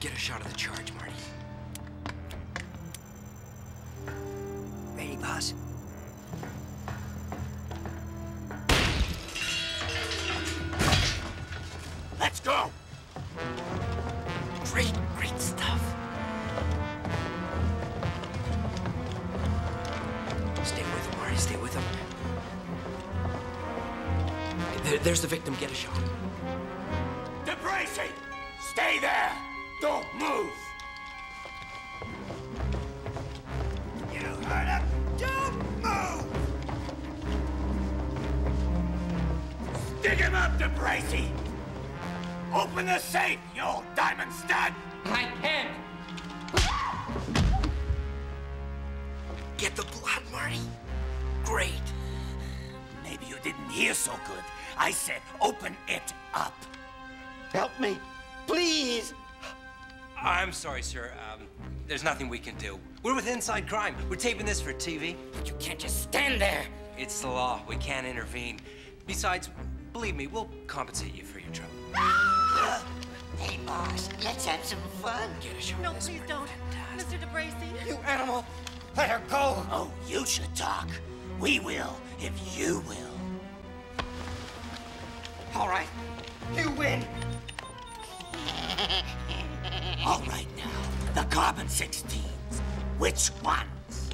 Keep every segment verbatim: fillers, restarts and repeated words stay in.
Get a shot of the charge, Marty. Ready, boss? Let's go! Great, great stuff. Stay with him, Marty, stay with him. There, there's the victim, get a shot. De Bracy! Stay there! Don't move! You heard him! Don't move! Stick him up, De Bracy! Open the safe, you old diamond stud! I can't! Get the blood, Marty! Great! Maybe you didn't hear so good. I said open it up! Help me! Please! I'm sorry, sir. Um, there's nothing we can do. We're with Inside Crime. We're taping this for T V. But you can't just stand there. It's the law. We can't intervene. Besides, believe me, we'll compensate you for your trouble. Ah! Hey, boss, let's have some fun. Get a shot. No, please don't. Mister De Bracy. You animal. Let her go. Oh, you should talk. We will, if you will. All right. You win. All right now, the carbon sixteens. Which ones?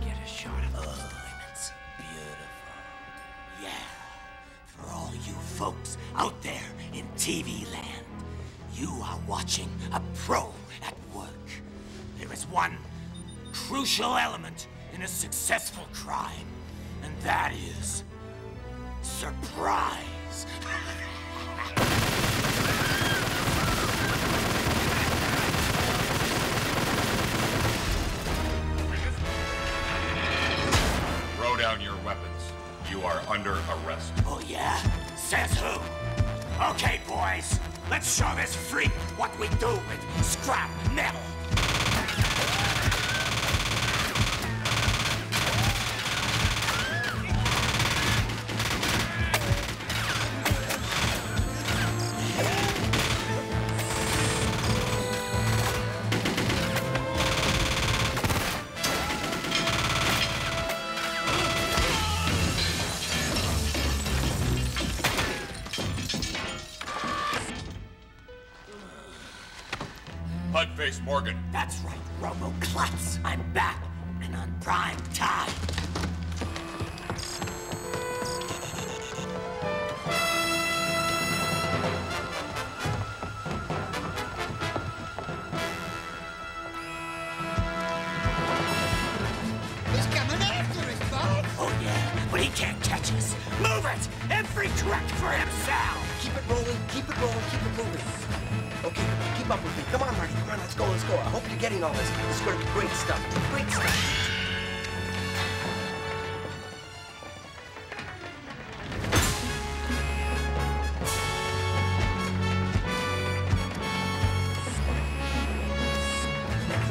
Get a shot of those oh, diamonds. Beautiful. Yeah. For all you folks out there in T V land, you are watching a pro at work. There is one crucial element in a successful crime, and that is surprise. Throw down your weapons. You are under arrest. Oh, yeah? Says who? Okay, boys. Let's show this freak what we do with scrap metal. Pudface Morgan. That's right, RoboClutz. I'm back and on prime time. He's coming after us, boss. Oh yeah, but he can't catch us. Move it! Every track for himself. Keep it rolling. Keep it rolling. Keep it moving. Okay, keep up with me. Come on, Marty. Come on, let's go, let's go. I hope you're getting all this. This is going to be great stuff. Great stuff.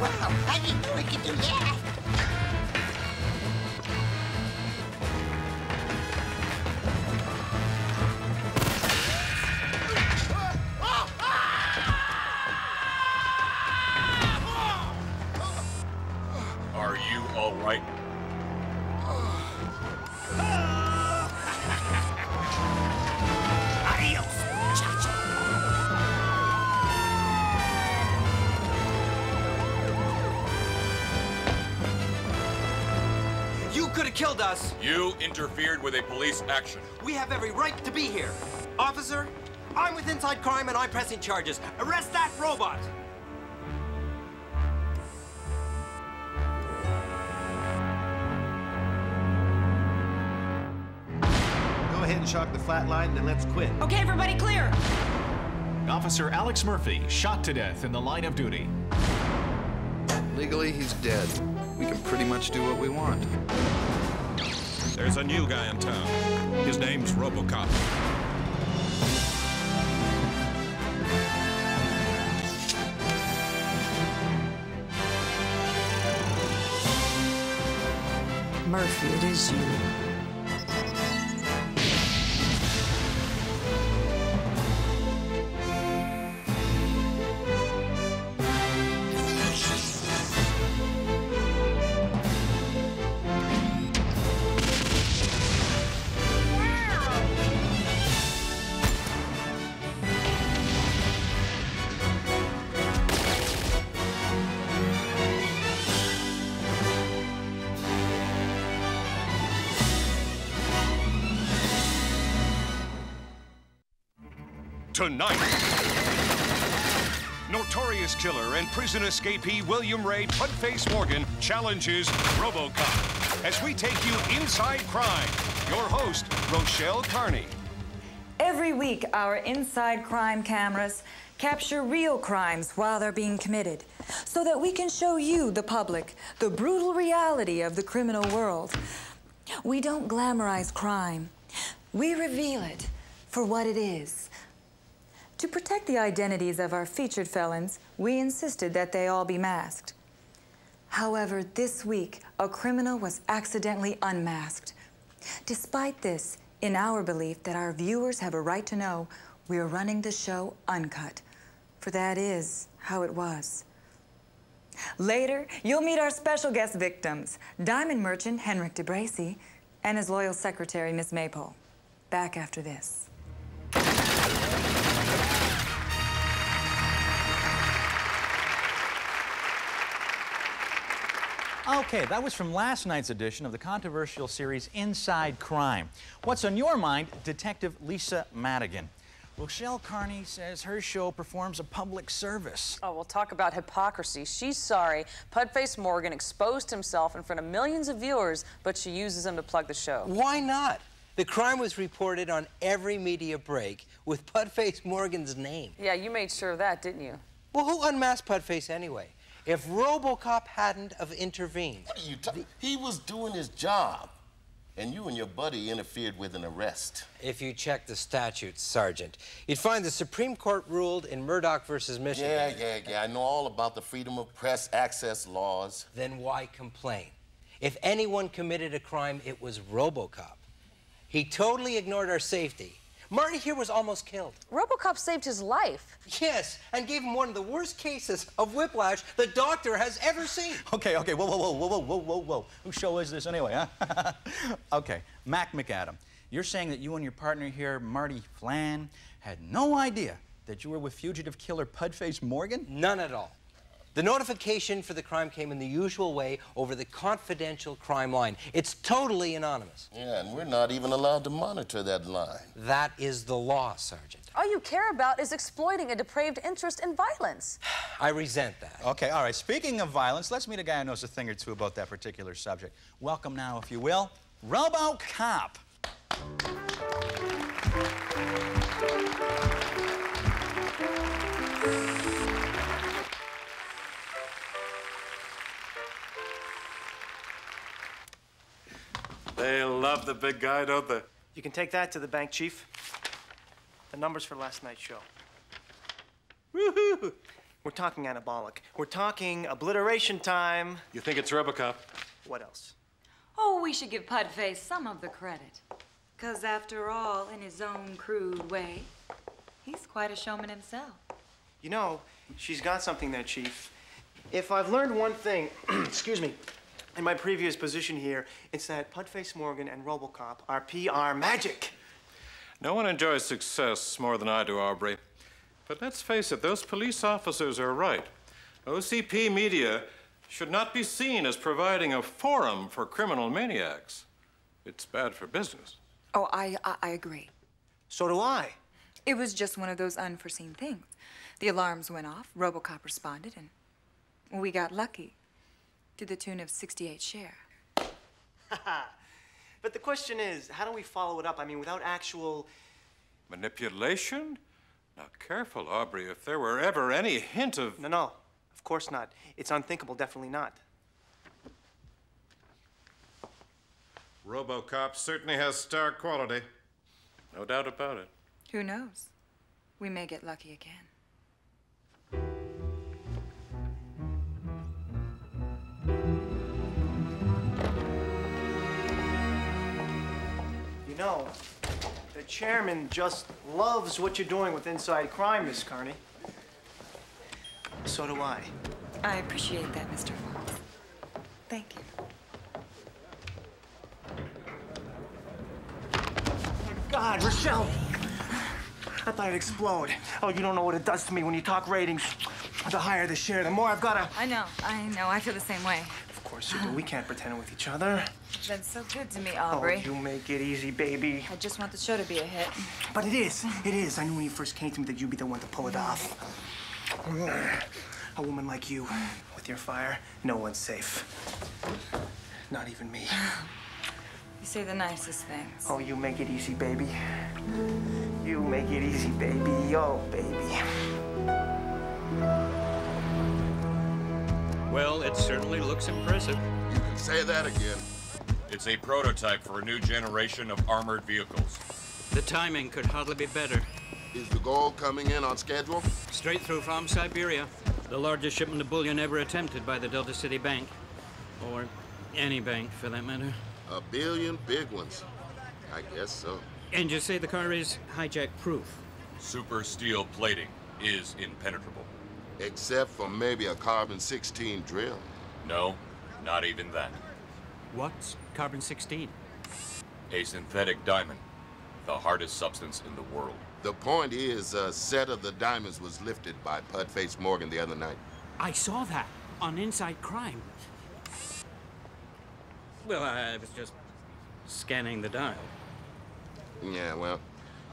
Wow, I didn't know we could do that. Killed us. You interfered with a police action. We have every right to be here. Officer, I'm with Inside Crime and I'm pressing charges. Arrest that robot. Go ahead and shock the flat line, then let's quit. Okay, everybody clear. Officer Alex Murphy, shot to death in the line of duty. Legally, he's dead. We can pretty much do what we want. There's a new guy in town. His name's RoboCop. Murphy, it is you. tonight. Notorious killer and prison escapee William Ray Pudface Morgan challenges RoboCop as we take you inside crime. Your host, Rochelle Carney. Every week, our Inside Crime cameras capture real crimes while they're being committed so that we can show you, the public, the brutal reality of the criminal world. We don't glamorize crime. We reveal it for what it is. To protect the identities of our featured felons, we insisted that they all be masked. However, this week, a criminal was accidentally unmasked. Despite this, in our belief that our viewers have a right to know, we are running the show uncut, for that is how it was. Later, you'll meet our special guest victims, diamond merchant Henrik de Bracy and his loyal secretary, Miss Maypole. Back after this. Okay, that was from last night's edition of the controversial series Inside Crime. What's on your mind, Detective Lisa Madigan? Rochelle Carney says her show performs a public service. Oh, we'll talk about hypocrisy. She's sorry Pudface Morgan exposed himself in front of millions of viewers, but she uses him to plug the show. Why not? The crime was reported on every media break with Pudface Morgan's name. Yeah, you made sure of that, didn't you? Well, who unmasked Pudface anyway? If RoboCop hadn't have intervened... What are you talking? He was doing his job. And you and your buddy interfered with an arrest. If you check the statutes, Sergeant, you'd find the Supreme Court ruled in Murdoch versus Michigan. Yeah, yeah, yeah, I know all about the freedom of press access laws. Then why complain? If anyone committed a crime, it was RoboCop. He totally ignored our safety. Marty here was almost killed. RoboCop saved his life. Yes, and gave him one of the worst cases of whiplash the doctor has ever seen. Okay, okay, whoa, whoa, whoa, whoa, whoa, whoa, whoa. Whose show is this anyway, huh? Okay, Mac McAdam, you're saying that you and your partner here, Marty Flan, had no idea that you were with fugitive killer Pudface Morgan? None at all. The notification for the crime came in the usual way over the confidential crime line. It's totally anonymous. Yeah, and we're not even allowed to monitor that line. That is the law, Sergeant. All you care about is exploiting a depraved interest in violence. I resent that. Okay, all right. Speaking of violence, let's meet a guy who knows a thing or two about that particular subject. Welcome now, if you will, RoboCop. They love the big guy, don't they? You can take that to the bank, Chief. The numbers for last night's show. Woohoo! We're talking anabolic. We're talking obliteration time. You think it's RoboCop? What else? Oh, we should give Pudface some of the credit. Because after all, in his own crude way, he's quite a showman himself. You know, she's got something there, Chief. If I've learned one thing, excuse me, in my previous position here, it's that Pudface Morgan and RoboCop are P R magic. No one enjoys success more than I do, Aubrey. But let's face it, those police officers are right. O C P media should not be seen as providing a forum for criminal maniacs. It's bad for business. Oh, I, I, I agree. So do I. It was just one of those unforeseen things. The alarms went off, RoboCop responded, and we got lucky. To the tune of sixty-eight share. But the question is, how do we follow it up? I mean, without actual... manipulation? Now, careful, Aubrey, if there were ever any hint of... No, no, of course not. It's unthinkable, definitely not. RoboCop certainly has star quality. No doubt about it. Who knows? We may get lucky again. No, the chairman just loves what you're doing with Inside Crime, Miss Carney. So do I. I appreciate that, Mister Fox. Thank you. Oh, God, Rochelle! I thought I'd explode. Oh, you don't know what it does to me when you talk ratings. The higher the share, the more I've got to... I know, I know. I feel the same way. Of course you do. We can't pretend with each other. You've been so good to me, Aubrey. Oh, you make it easy, baby. I just want the show to be a hit. But it is. It is. I knew when you first came to me that you'd be the one to pull it off. A woman like you, with your fire, no one's safe. Not even me. You say the nicest things. Oh, you make it easy, baby. You make it easy, baby. Oh, baby. Well, it certainly looks impressive. You can say that again. It's a prototype for a new generation of armored vehicles. The timing could hardly be better. Is the gold coming in on schedule? Straight through from Siberia. The largest shipment of bullion ever attempted by the Delta City Bank. Or any bank, for that matter. A billion big ones. I guess so. And you say the car is hijack-proof? Super steel plating is impenetrable. Except for maybe a carbon sixteen drill. No, not even that. What's carbon sixteen? A synthetic diamond, the hardest substance in the world. The point is, a set of the diamonds was lifted by Pudface Morgan the other night. I saw that on Inside Crime. Well, I was just scanning the dial. Yeah, well,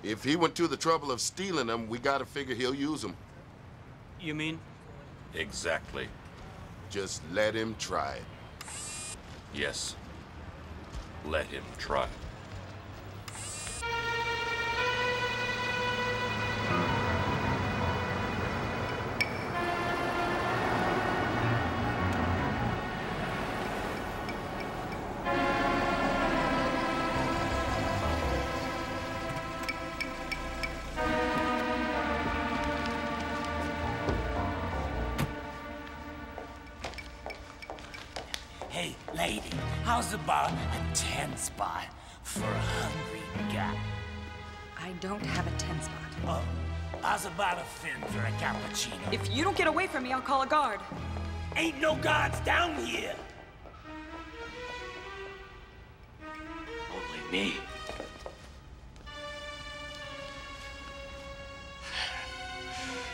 if he went to the trouble of stealing them, we gotta figure he'll use them. You mean? Exactly. Just let him try it. Yes. Let him try. How's about a ten spot for a hungry guy? I don't have a ten spot. Oh, how's about a fin for a cappuccino? If you don't get away from me, I'll call a guard. Ain't no guards down here. Only me.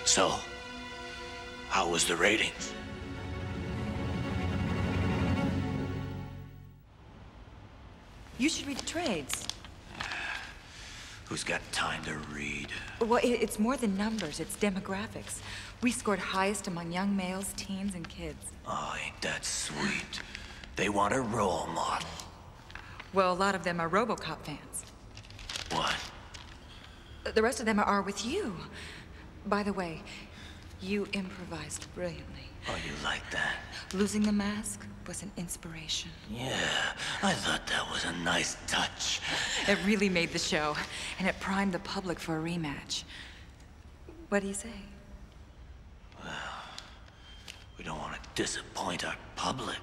So, how was the ratings? You should read the trades. Who's got time to read? Well, it, it's more than numbers, it's demographics. We scored highest among young males, teens, and kids. Oh, ain't that sweet. They want a role model. Well, a lot of them are RoboCop fans. What? The rest of them are with you. By the way, you improvised brilliantly. Oh, you like that? Losing the mask was an inspiration. Yeah, I thought that was a nice touch. It really made the show, and it primed the public for a rematch. What do you say? Well, we don't want to disappoint our public,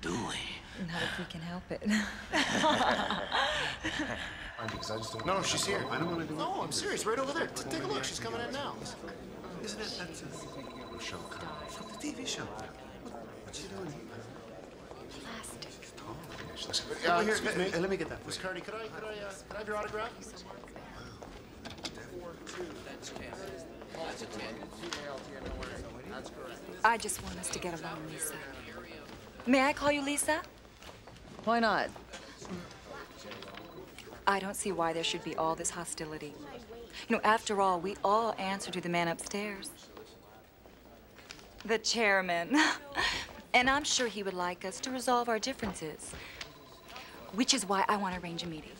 do we? Not if we can help it. I just don't no, no, she's here. I don't want to do no, it. No, I'm serious. Right over there. Take a look. She's coming in now. Isn't it? That's Rochelle Carney. From the T V show. What's she doing? Plastics. Oh, uh, here, let me, let me get that. Miss Carney, could I, could I, uh, could I have your autograph? I just want us to get along, Lisa. May I call you Lisa? Why not? I don't see why there should be all this hostility. You know, after all, we all answer to the man upstairs. The chairman. And I'm sure he would like us to resolve our differences. Which is why I want to arrange a meeting.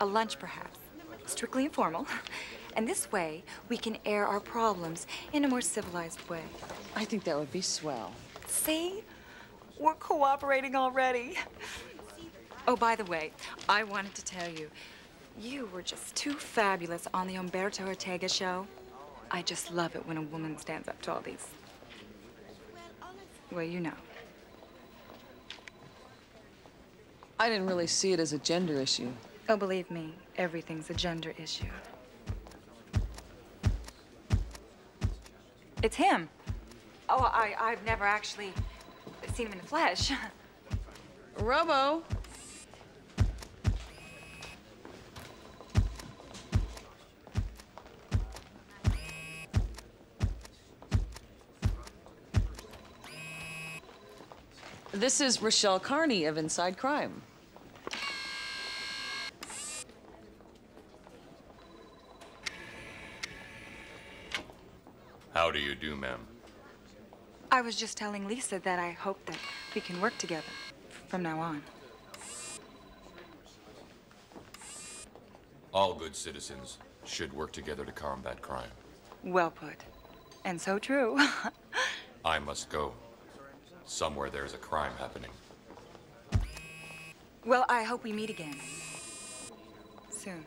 A lunch, perhaps. Strictly informal. And this way, we can air our problems in a more civilized way. I think that would be swell. See? We're cooperating already. Oh, by the way, I wanted to tell you, you were just too fabulous on the Umberto Ortega show. I just love it when a woman stands up to all these. Well, you know. I didn't really see it as a gender issue. Oh, believe me, everything's a gender issue. It's him. Oh, I, I've never actually seen him in the flesh. Robo. This is Rochelle Carney of Inside Crime. How do you do, ma'am? I was just telling Lisa that I hope that we can work together from now on. All good citizens should work together to combat crime. Well put. And so true. I must go. Somewhere there is a crime happening. Well, I hope we meet again. Soon.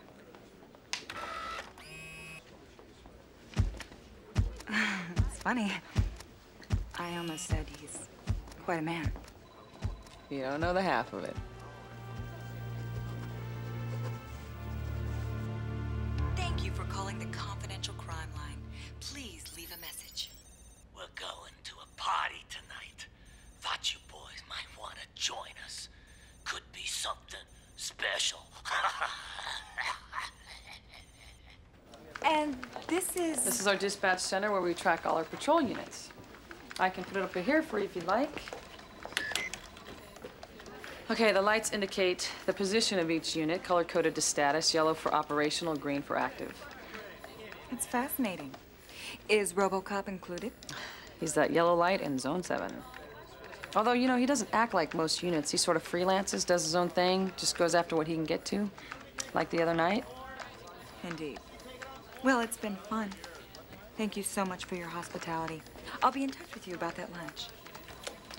It's funny. I almost said he's quite a man. You don't know the half of it. Thank you for calling the confidential crime line. Please leave a message. We're going to a party tonight. Thought you boys might want to join us. Could be something special. And this is... This is our dispatch center where we track all our patrol units. I can put it up here for you if you'd like. Okay, the lights indicate the position of each unit, color-coded to status, yellow for operational, green for active. It's fascinating. Is RoboCop included? He's that yellow light in Zone seven. Although, you know, he doesn't act like most units. He sort of freelances, does his own thing, just goes after what he can get to, like the other night. Indeed. Well, it's been fun. Thank you so much for your hospitality. I'll be in touch with you about that lunch.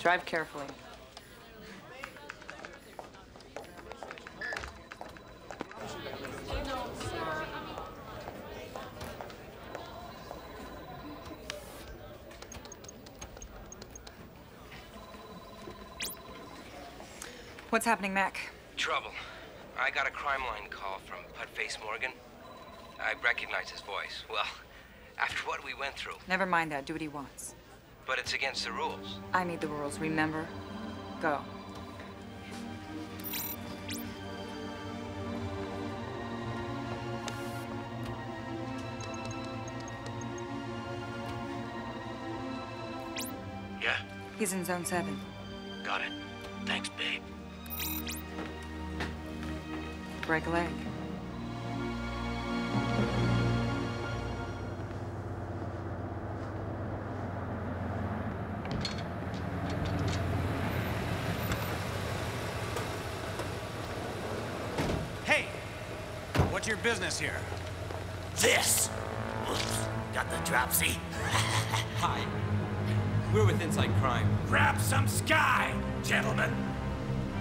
Drive carefully. What's happening, Mac? Trouble. I got a crime line call from Pudface Morgan. I recognize his voice. Well, after what we went through. Never mind that. Do what he wants. But it's against the rules. I need the rules. Remember? Go. Yeah? He's in Zone seven. Got it. Thanks, babe. Break a leg. Hey! What's your business here? This! Oops, got the dropsy. Hi. We're with Inside Crime. Grab some sky, gentlemen!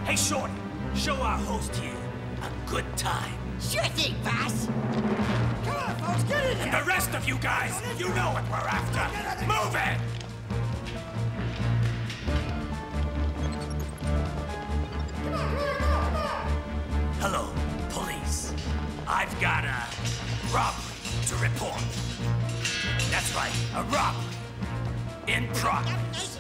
Hey, Shorty, show our host here a good time. Sure thing, boss. Come on, folks, get in here. The rest of you guys, you know what we're after. Move it! Come on, come on. Hello, police. I've got a robbery to report. That's right, a robbery. In progress.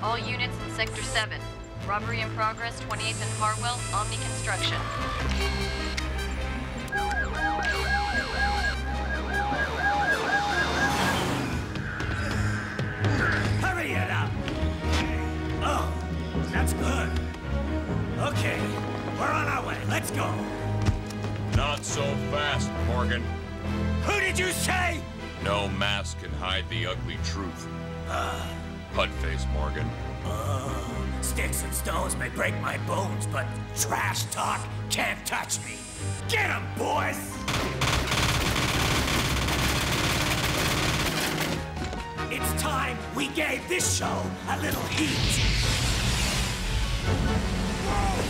All units in Sector seven. Robbery in progress, twenty-eighth and Harwell, Omni Construction. Hurry it up! Oh, that's good. Okay, we're on our way. Let's go. Not so fast, Morgan. Who did you say? No mask can hide the ugly truth. Uh, Pudface Morgan. Uh, sticks and stones may break my bones, but trash talk can't touch me. Get 'em, boys! It's time we gave this show a little heat. Whoa.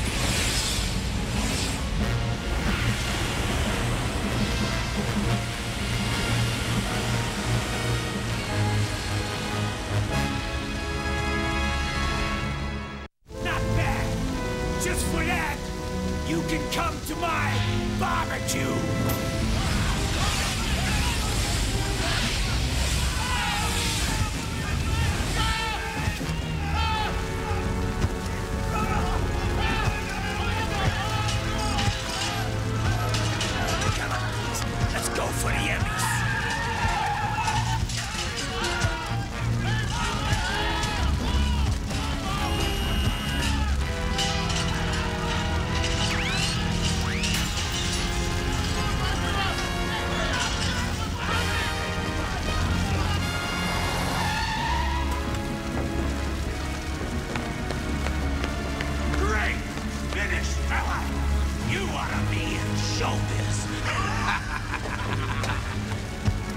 shoulders.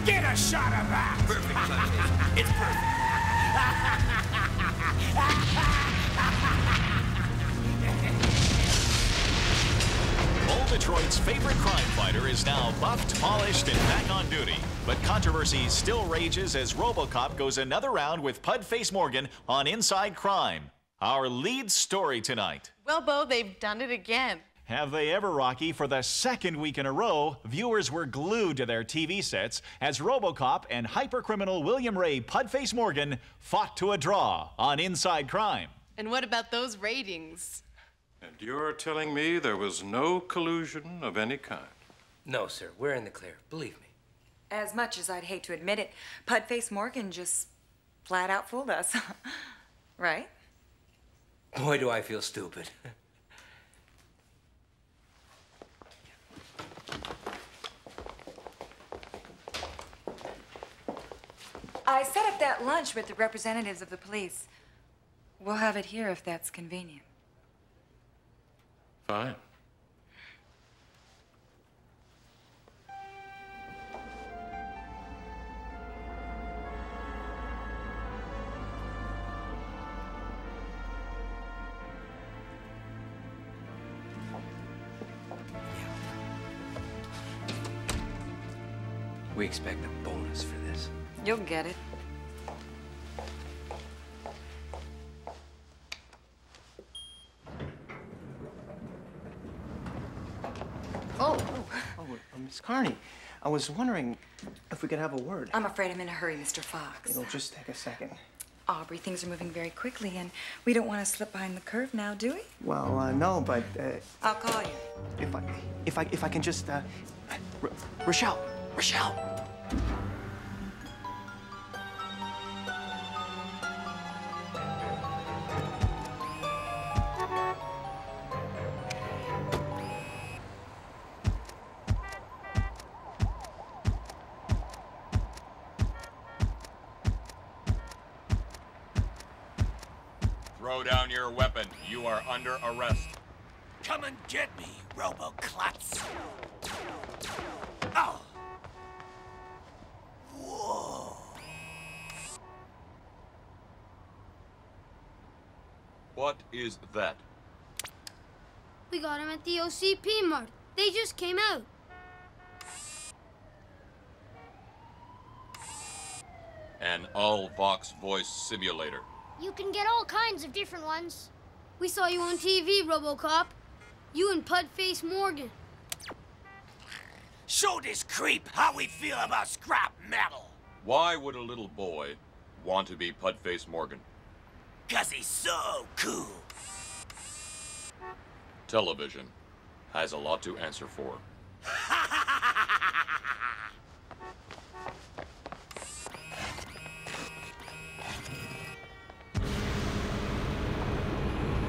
Get a shot of that. Perfect, Sergeant. It's perfect. Old Detroit's favorite crime fighter is now buffed, polished, and back on duty. But controversy still rages as RoboCop goes another round with Pudface Morgan on Inside Crime. Our lead story tonight. Well, Bo, they've done it again. Have they ever, Rocky? For the second week in a row, viewers were glued to their T V sets as RoboCop and hypercriminal William Ray Pudface Morgan fought to a draw on Inside Crime. And what about those ratings? And you're telling me there was no collusion of any kind? No, sir. We're in the clear. Believe me. As much as I'd hate to admit it, Pudface Morgan just flat out fooled us. Right? Boy, do I feel stupid. I set up that lunch with the representatives of the police. We'll have it here if that's convenient. Fine. We expect a bonus for this. You'll get it. Oh. Oh, oh Miss Carney, I was wondering if we could have a word. I'm afraid I'm in a hurry, Mister Fox. It'll just take a second. Aubrey, things are moving very quickly, and we don't want to slip behind the curve now, do we? Well, uh, no, but... Uh, I'll call you. If I, if I, if I can just... Uh, Rochelle! Rochelle! Throw down your weapon. You are under arrest. Come and get me, Roboclots. Oh! Whoa. What is that? We got him at the O C P mart. They just came out. An all-vox voice simulator. You can get all kinds of different ones. We saw you on T V, RoboCop. You and Pudface Morgan. Show this creep how we feel about scrap metal. Why would a little boy want to be Pudface Morgan? 'Cause he's so cool. Television has a lot to answer for.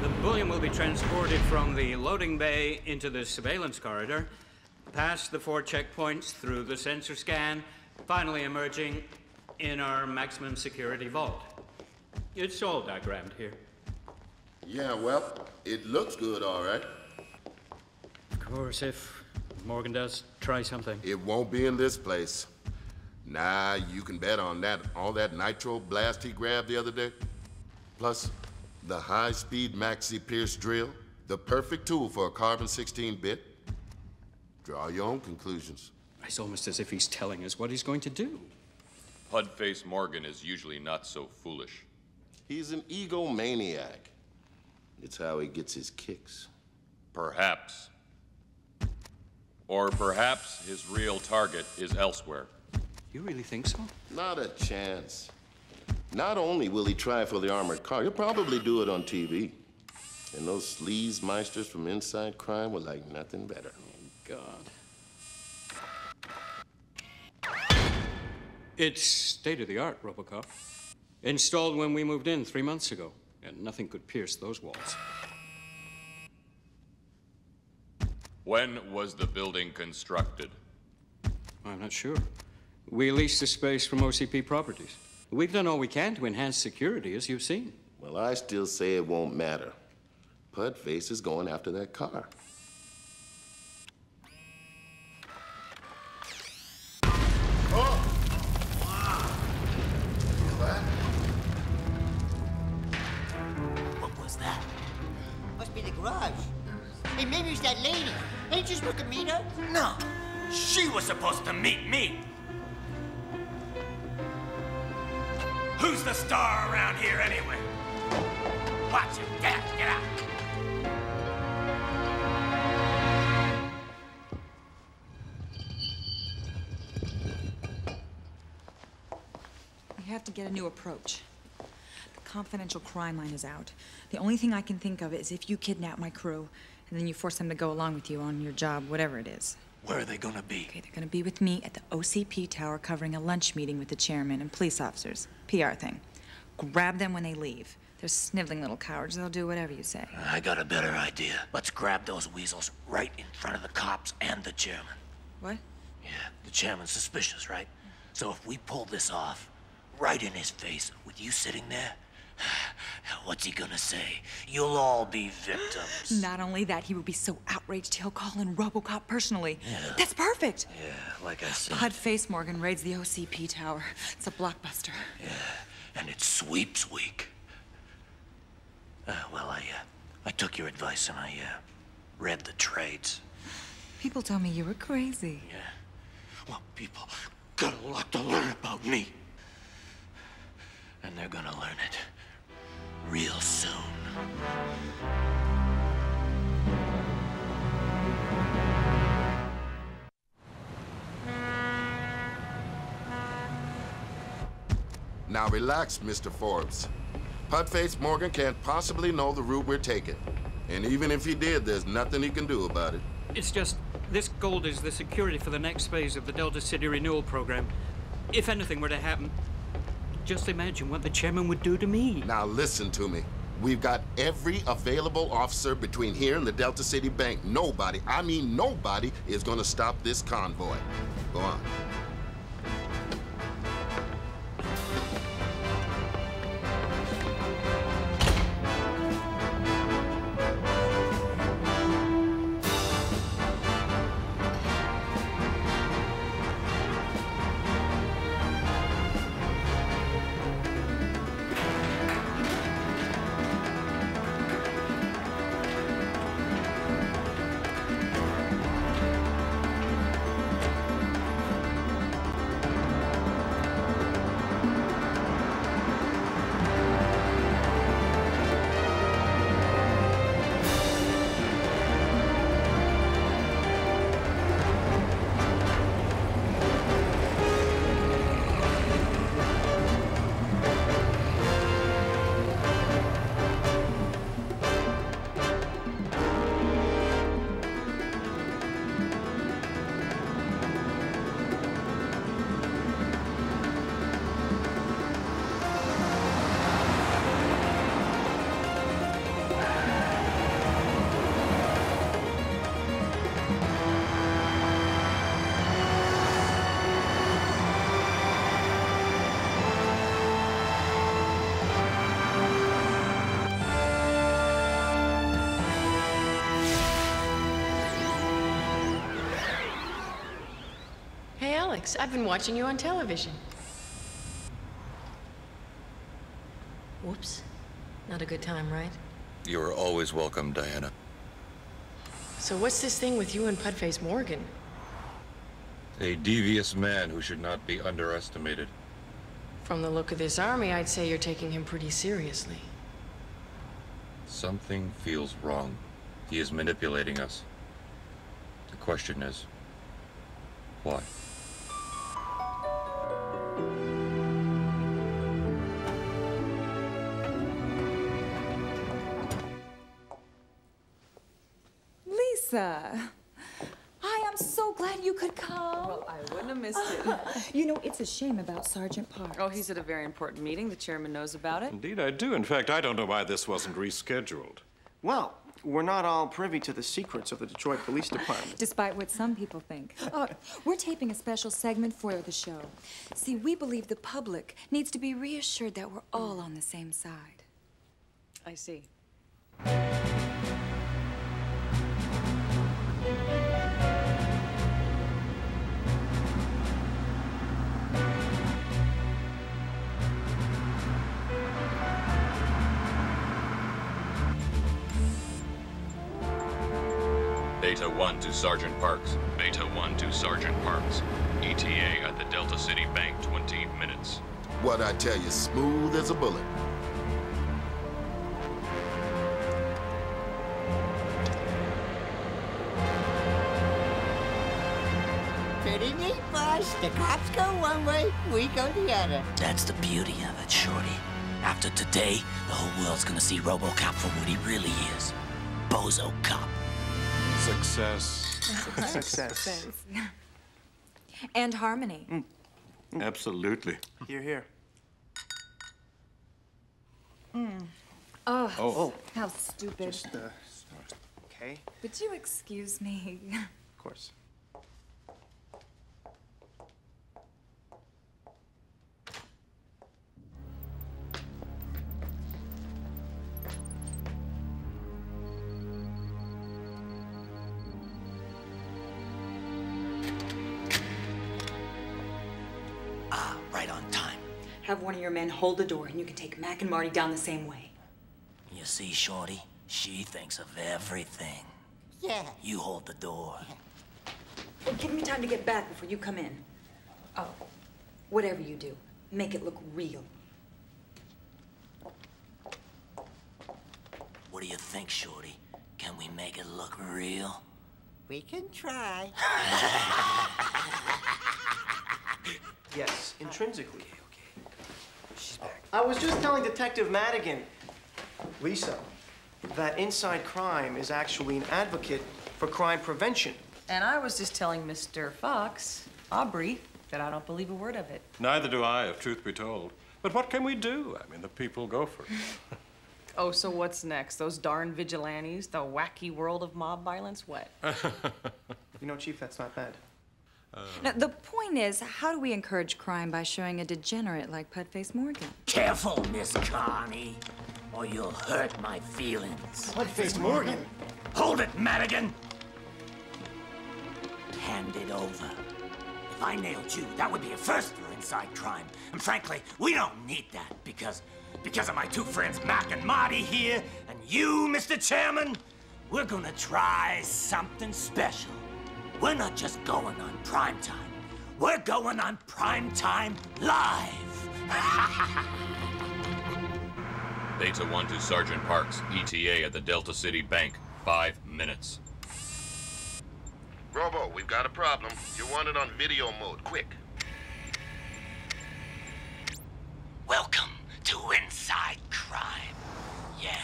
The bullion will be transported from the loading bay into the surveillance corridor, past the four checkpoints, through the sensor scan, finally emerging in our maximum security vault. It's all diagrammed here. Yeah, well, it looks good, all right. Of course, if Morgan does try something. It won't be in this place. Nah, you can bet on that. All that nitro blast he grabbed the other day. Plus, the high-speed maxi-pierce drill, the perfect tool for a carbon sixteen bit. Draw your own conclusions. It's almost as if he's telling us what he's going to do. Pudface Morgan is usually not so foolish. He's an egomaniac. It's how he gets his kicks. Perhaps. Or perhaps his real target is elsewhere. You really think so? Not a chance. Not only will he try for the armored car, he'll probably do it on T V. And those sleaze meisters from Inside Crime were like nothing better. God. It's state-of-the-art, RoboCop. Installed when we moved in three months ago, and nothing could pierce those walls. When was the building constructed? I'm not sure. We leased the space from O C P properties. We've done all we can to enhance security, as you've seen. Well, I still say it won't matter. Pudface is going after that car. that lady. Ain't you supposed to meet her? No. She was supposed to meet me. Who's the star around here anyway? Watch it. Get out. Get out. We have to get a new approach. The confidential crime line is out. The only thing I can think of is if you kidnap my crew, and then you force them to go along with you on your job, whatever it is. Where are they gonna be? Okay, they're gonna be with me at the O C P tower covering a lunch meeting with the chairman and police officers. P R thing. Grab them when they leave. They're sniveling little cowards. They'll do whatever you say. I got a better idea. Let's grab those weasels right in front of the cops and the chairman. What? Yeah, the chairman's suspicious, right? So if we pull this off, right in his face, with you sitting there, what's he gonna say? You'll all be victims. Not only that, he would be so outraged he'll call in RoboCop personally. Yeah. That's perfect. Yeah, like I said. Pudface Morgan raids the O C P tower. It's a blockbuster. Yeah, and it's sweeps week. Uh, well, I, uh, I took your advice and I uh, read the trades. People tell me you were crazy. Yeah. Well, people got a lot to learn about me. And they're gonna learn it real soon. Now relax, Mister Forbes. Pudface Morgan can't possibly know the route we're taking. And even if he did, there's nothing he can do about it. It's just, this gold is the security for the next phase of the Delta City renewal program. If anything were to happen, just imagine what the chairman would do to me. Now listen to me. We've got every available officer between here and the Delta City Bank. Nobody, I mean nobody, is gonna stop this convoy. Go on. I've been watching you on television. Whoops. Not a good time, right? You're always welcome, Diana. So what's this thing with you and Pudface Morgan? A devious man who should not be underestimated. From the look of this army, I'd say you're taking him pretty seriously. Something feels wrong. He is manipulating us. The question is, why? Hi, I'm so glad you could come. Well, I wouldn't have missed it. You know, it's a shame about Sergeant Park. Oh, he's at a very important meeting. The chairman knows about it. Indeed, I do. In fact, I don't know why this wasn't rescheduled. Well, we're not all privy to the secrets of the Detroit Police Department. Despite what some people think. Oh, we're taping a special segment for the show. See, we believe the public needs to be reassured that we're all on the same side. I see. They Beta one to Sergeant Parks. Beta one to Sergeant Parks. E T A at the Delta City Bank, twenty minutes. What I tell you, smooth as a bullet. Pretty neat, boss. The cops go one way, we go the other. That's the beauty of it, Shorty. After today, the whole world's gonna see RoboCop for what he really is. Bozo Cop. Success. Success. Success. And harmony. Mm. Mm. Absolutely. Here, here. Mm. Oh, oh, how stupid. Just, uh, okay. Would you excuse me? Of course. Have one of your men hold the door, and you can take Mac and Marty down the same way. You see, Shorty, she thinks of everything. Yeah. You hold the door. Yeah. Well, give me time to get back before you come in. Oh, whatever you do, make it look real. What do you think, Shorty? Can we make it look real? We can try. Yes, intrinsically. I was just telling Detective Madigan, Lisa, that Inside Crime is actually an advocate for crime prevention. And I was just telling Mister Fox, Aubrey, that I don't believe a word of it. Neither do I, if truth be told. But what can we do? I mean, the people go for it. Oh, so what's next? Those darn vigilantes, the wacky world of mob violence, what? You know, Chief, that's not bad. Um. Now, the point is, how do we encourage crime by showing a degenerate like Pudface Morgan? Careful, Miss Carney, or you'll hurt my feelings. Pudface Morgan? Hold it, Madigan! Hand it over. If I nailed you, that would be a first for Inside Crime. And frankly, we don't need that because, because of my two friends, Mac and Marty here, and you, Mister Chairman, we're gonna try something special. We're not just going on prime time. We're going on prime time live. Beta one to Sergeant Parks, E T A at the Delta City Bank. Five minutes. Robo, we've got a problem. You're wanted on video mode. Quick. Welcome to Inside Crime. Yeah,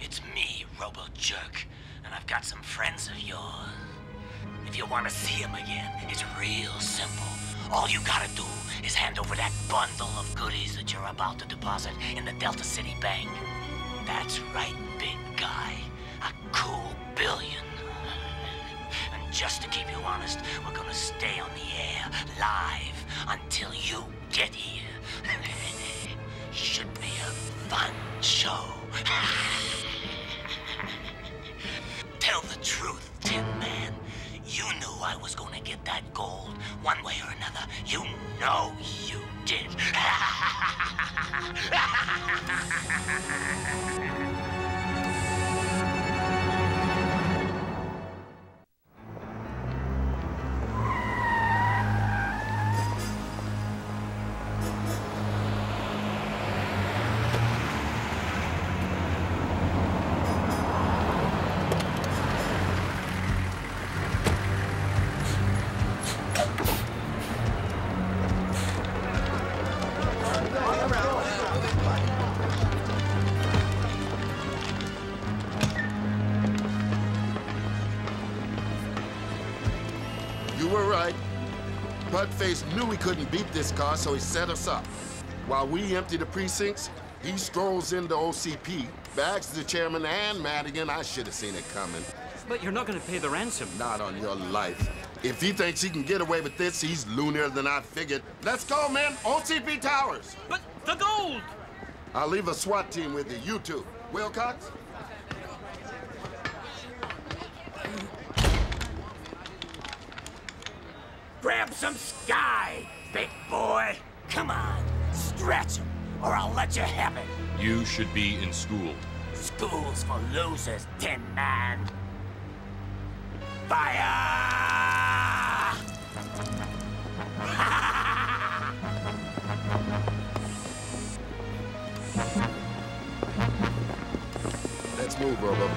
it's me, Robo Jerk, and I've got some friends of yours. If you want to see him again, it's real simple. All you gotta do is hand over that bundle of goodies that you're about to deposit in the Delta City Bank. That's right, big guy. A cool billion. And just to keep you honest, we're gonna stay on the air, live, until you get here. Should be a fun show. Tell the truth, Tin Man. You knew I was gonna get that gold, one way or another. You know you did. Pudface knew he couldn't beat this car, so he set us up. While we empty the precincts, he strolls into O C P, bags the chairman and Madigan. I should have seen it coming. But you're not going to pay the ransom. Not on your life. If he thinks he can get away with this, he's loonier than I figured. Let's go, men. O C P towers. But the gold! I'll leave a SWAT team with you, you two. Wilcox? Grab some sky, big boy. Come on, stretch him, or I'll let you have it. You should be in school. School's for losers, Tin Man. Fire! Let's move, Robo.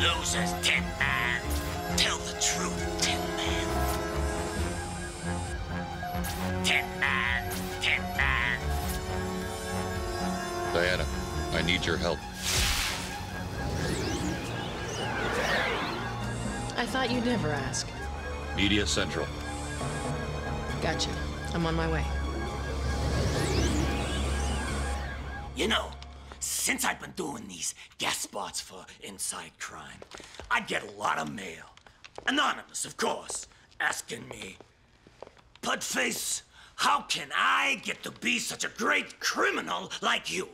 Losers, Tin Man. Tell the truth, Tin Man. Tin Man, Tin Man. Diana, I need your help. I thought you'd never ask. Media Central. Gotcha. I'm on my way. You know, since I've been doing these guest spots for Inside Crime, I get a lot of mail. Anonymous, of course, asking me, Pudface, how can I get to be such a great criminal like you?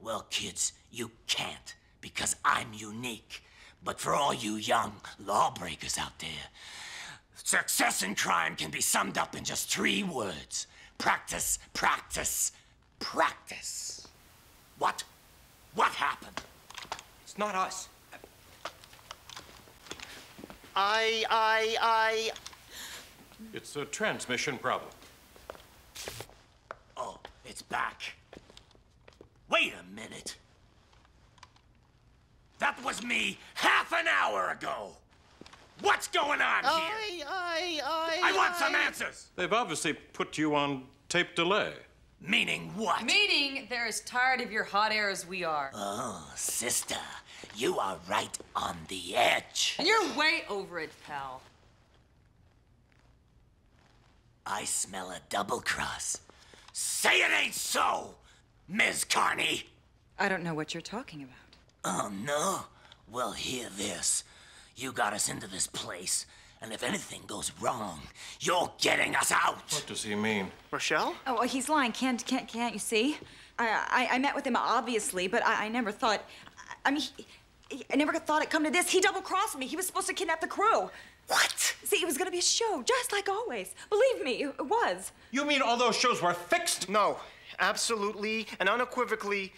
Well, kids, you can't, because I'm unique. But for all you young lawbreakers out there, success in crime can be summed up in just three words. Practice, practice, practice. What? What happened? It's not us. I, I, I... It's a transmission problem. Oh, it's back. Wait a minute. That was me half an hour ago. What's going on here? I, I, I... I want I... some answers. They've obviously put you on tape delay. Meaning what? Meaning they're as tired of your hot air as we are. Oh, sister, you are right on the edge. And you're way over it, pal. I smell a double cross. Say it ain't so, Miz Carney. I don't know what you're talking about. Oh, no? Well, hear this. You got us into this place. And if anything goes wrong, you're getting us out. What does he mean? Rochelle? Oh, he's lying. Can't, can't, can't you see? I, I, I met with him, obviously, but I, I never thought... I, I mean, he, I never thought it'd come to this. He double-crossed me. He was supposed to kidnap the crew. What? See, it was gonna be a show, just like always. Believe me, it, it was. You mean all those shows were fixed? No, absolutely and unequivocally.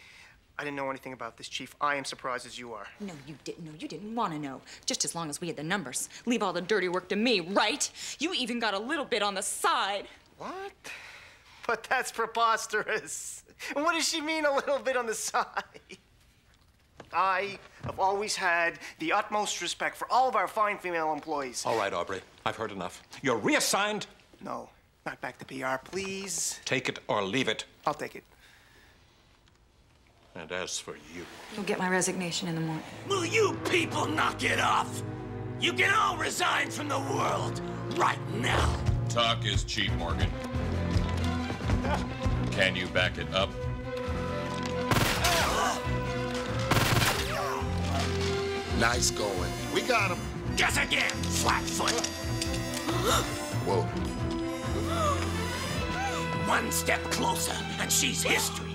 I didn't know anything about this, Chief. I am surprised as you are. No, you didn't know. You didn't want to know. Just as long as we had the numbers. Leave all the dirty work to me, right? You even got a little bit on the side. What? But that's preposterous. What does she mean, a little bit on the side? I have always had the utmost respect for all of our fine female employees. All right, Aubrey. I've heard enough. You're reassigned. No, not back to P R, please. Take it or leave it. I'll take it. And as for you... You'll get my resignation in the morning. Will you people knock it off? You can all resign from the world right now. Talk is cheap, Morgan. Can you back it up? Nice going. We got him. Guess again, flatfoot. Whoa. One step closer, and she's history.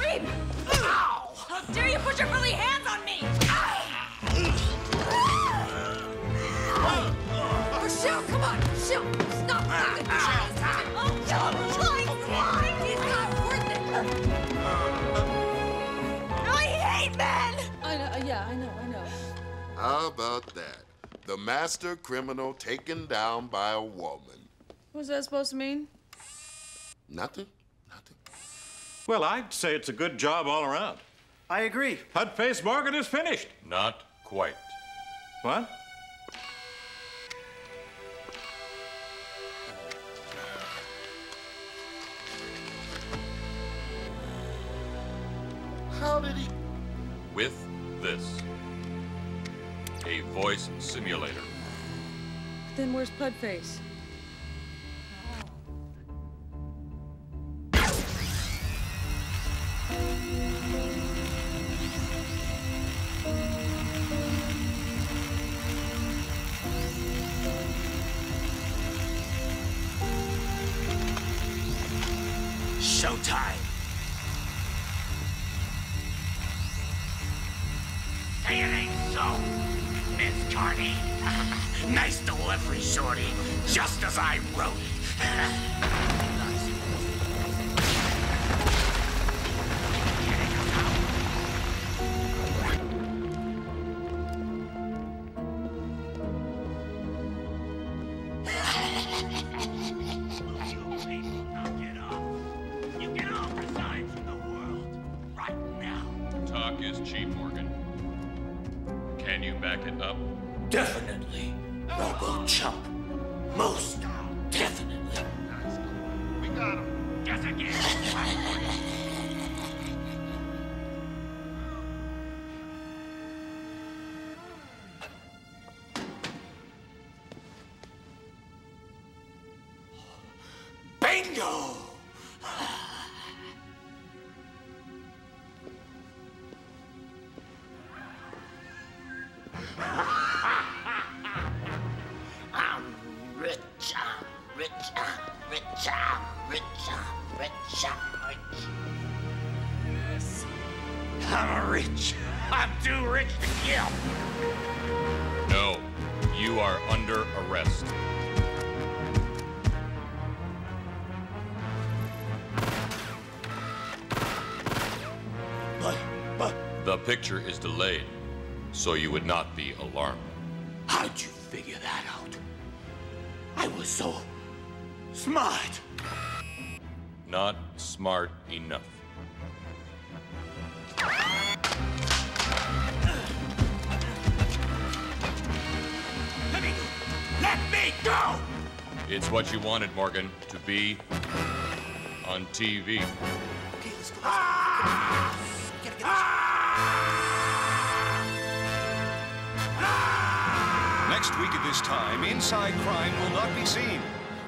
Reem! Ow! How dare you put your filthy hands on me! Rochelle, come on! Rochelle, stop! Oh, John, he's not worth it! I hate men! I know, yeah, I know, I know. How about that? The master criminal taken down by a woman. What's that supposed to mean? Nothing. Well, I'd say it's a good job all around. I agree. Pudface Morgan is finished. Not quite. What? How did he... With this. A voice simulator. Then where's Pudface? Showtime. Wow, Miss Carney. Nice delivery, shorty. Just as I wrote it. The picture is delayed, so you would not be alarmed. How'd you figure that out? I was so smart. Not smart enough. Let me go! Let me go! It's what you wanted, Morgan, to be on T V. Okay, let's go. Ah! Gotta get ah! Next week at this time, Inside Crime will not be seen.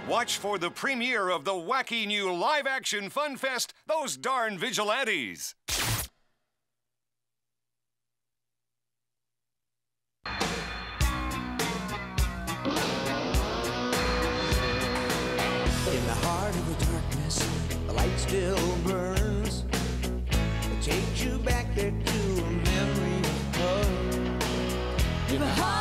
Watch for the premiere of the wacky new live-action fun fest, Those Darn Vigilantes. In the heart of the darkness, the light still burns. It takes you back there to a memory of love. In the heart